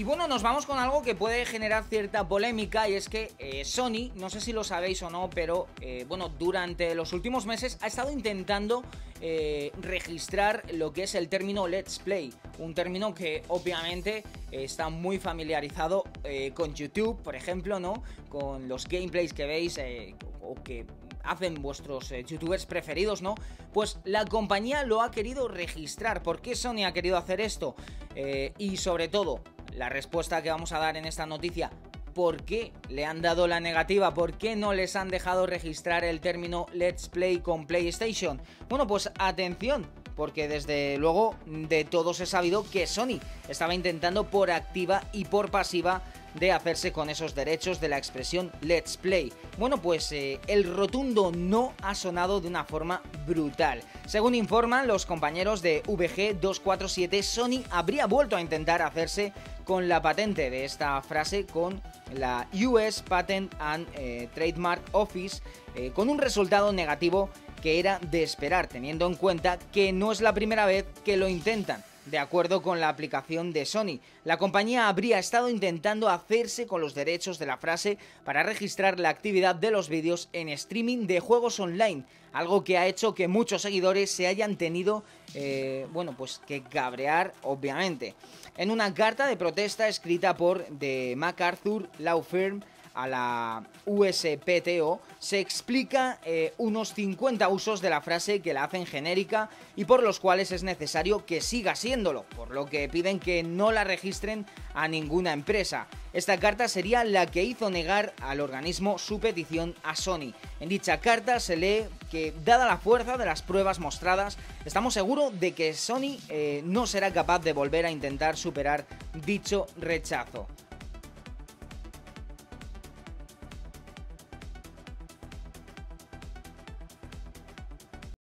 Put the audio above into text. Y bueno, nos vamos con algo que puede generar cierta polémica, y es que Sony, no sé si lo sabéis o no, pero bueno, durante los últimos meses ha estado intentando registrar lo que es el término Let's Play, un término que obviamente está muy familiarizado con YouTube, por ejemplo, ¿no? Con los gameplays que veis o que hacen vuestros youtubers preferidos, ¿no? Pues la compañía lo ha querido registrar. ¿Por qué Sony ha querido hacer esto? Y sobre todo, la respuesta que vamos a dar en esta noticia, ¿por qué le han dado la negativa? ¿Por qué no les han dejado registrar el término Let's Play con PlayStation? Bueno, pues atención, porque desde luego de todos he sabido que Sony estaba intentando por activa y por pasiva de hacerse con esos derechos de la expresión Let's Play. Bueno, pues el rotundo no ha sonado de una forma brutal. Según informan los compañeros de VG247, Sony habría vuelto a intentar hacerse con la patente de esta frase con la US Patent and Trademark Office, con un resultado negativo que era de esperar, teniendo en cuenta que no es la primera vez que lo intentan. De acuerdo con la aplicación de Sony, la compañía habría estado intentando hacerse con los derechos de la frase para registrar la actividad de los vídeos en streaming de juegos online, algo que ha hecho que muchos seguidores se hayan tenido, bueno, pues que cabrear, obviamente. En una carta de protesta escrita por The MacArthur Law Firm a la USPTO, se explica unos 50 usos de la frase que la hacen genérica y por los cuales es necesario que siga siéndolo, por lo que piden que no la registren a ninguna empresa. Esta carta sería la que hizo negar al organismo su petición a Sony. En dicha carta se lee que, dada la fuerza de las pruebas mostradas, estamos seguros de que Sony no será capaz de volver a intentar superar dicho rechazo.